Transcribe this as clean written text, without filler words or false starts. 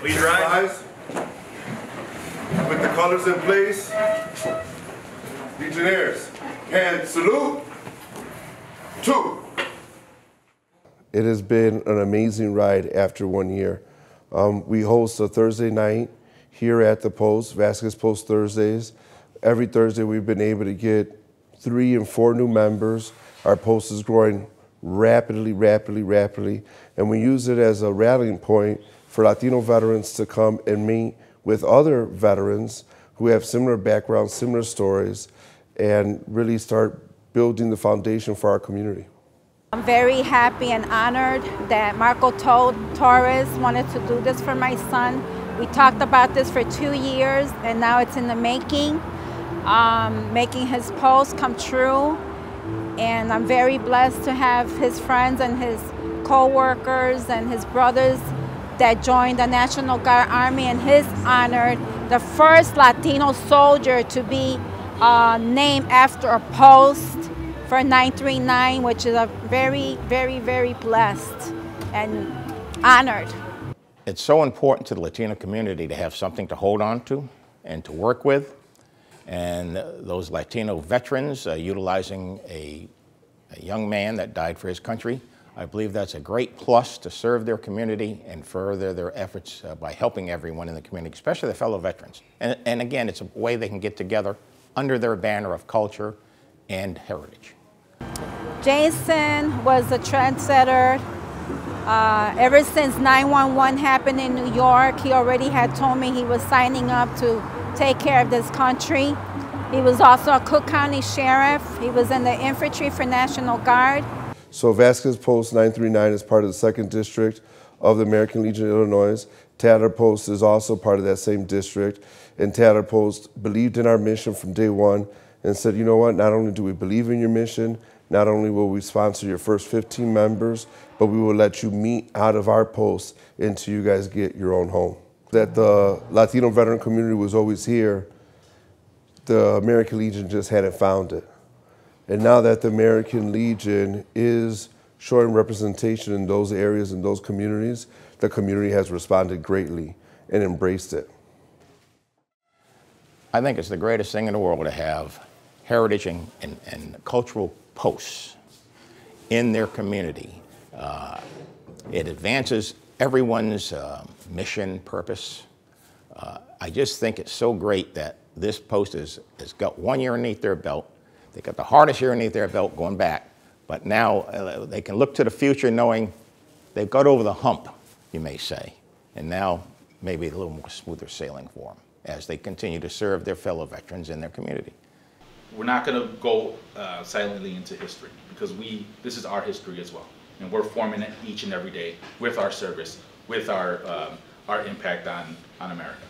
Please rise. With the colors in place, Legionnaires, hand salute. Two. It has been an amazing ride after 1 year. We host a Thursday night here at the Post, Vasquez Post Thursdays. Every Thursday we've been able to get 3 and 4 new members. Our Post is growing rapidly. And we use it as a rallying point for Latino veterans to come and meet with other veterans who have similar backgrounds, similar stories, and really start building the foundation for our community. I'm very happy and honored that Marcos Torres wanted to do this for my son. We talked about this for 2 years, and now it's in the making, making his post come true. And I'm very blessed to have his friends and his co-workers and his brothers that joined the National Guard Army in his honor, the first Latino soldier to be named after a post for 939, which is a very blessed and honored. It's so important to the Latino community to have something to hold on to and to work with. And those Latino veterans utilizing a young man that died for his country, I believe that's a great plus to serve their community and further their efforts by helping everyone in the community, especially their fellow veterans. And again, it's a way they can get together under their banner of culture and heritage. Jason was a trendsetter. Ever since 9/11 happened in New York, he already had told me he was signing up to take care of this country. He was also a Cook County sheriff. He was in the infantry for National Guard. So Vasquez Post 939 is part of the 2nd District of the American Legion, Illinois. Tattler Post is also part of that same district. And Tattler Post believed in our mission from day one and said, you know what, not only do we believe in your mission, not only will we sponsor your first 15 members, but we will let you meet out of our post until you guys get your own home. That the Latino veteran community was always here, the American Legion just hadn't found it. And now that the American Legion is showing representation in those areas and those communities, the community has responded greatly and embraced it. I think it's the greatest thing in the world to have heritage and cultural posts in their community. It advances everyone's mission, purpose. I just think it's so great that this post has got 1 year underneath their belt. They got the hardest year underneath their belt going back, but now they can look to the future knowing they've got over the hump, you may say, and now maybe a little more smoother sailing for them as they continue to serve their fellow veterans in their community. We're not gonna go silently into history because this is our history as well, and we're forming it each and every day with our service, with our impact on America.